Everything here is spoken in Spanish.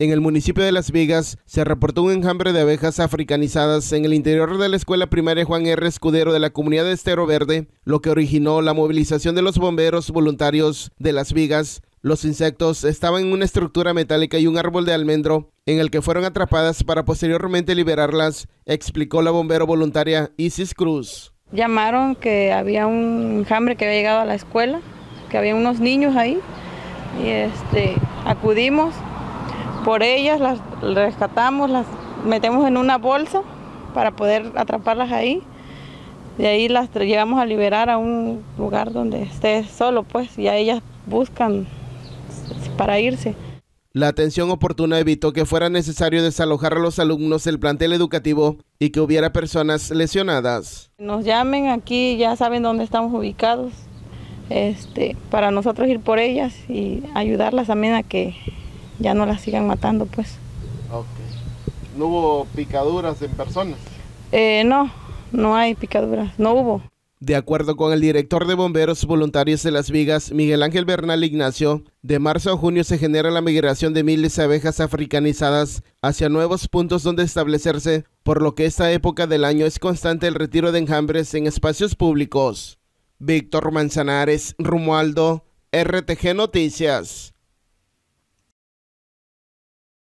En el municipio de Las Vigas se reportó un enjambre de abejas africanizadas en el interior de la escuela primaria Juan R. Escudero de la comunidad de Estero Verde, lo que originó la movilización de los bomberos voluntarios de Las Vigas. Los insectos estaban en una estructura metálica y un árbol de almendro, en el que fueron atrapadas para posteriormente liberarlas, explicó la bombero voluntaria Isis Cruz. Llamaron que había un enjambre que había llegado a la escuela, que había unos niños ahí, y acudimos por ellas, las rescatamos, las metemos en una bolsa para poder atraparlas ahí. De ahí las llevamos a liberar a un lugar donde esté solo, pues, y a ellas buscan para irse. La atención oportuna evitó que fuera necesario desalojar a los alumnos del plantel educativo y que hubiera personas lesionadas. Nos llamen aquí, ya saben dónde estamos ubicados, para nosotros ir por ellas y ayudarlas también a que ya no las sigan matando, pues. Okay. ¿No hubo picaduras en personas? No hay picaduras, no hubo. De acuerdo con el director de Bomberos Voluntarios de Las Vigas, Miguel Ángel Bernal Ignacio, de marzo a junio se genera la migración de miles de abejas africanizadas hacia nuevos puntos donde establecerse, por lo que esta época del año es constante el retiro de enjambres en espacios públicos. Víctor Manzanares, Rumualdo, RTG Noticias.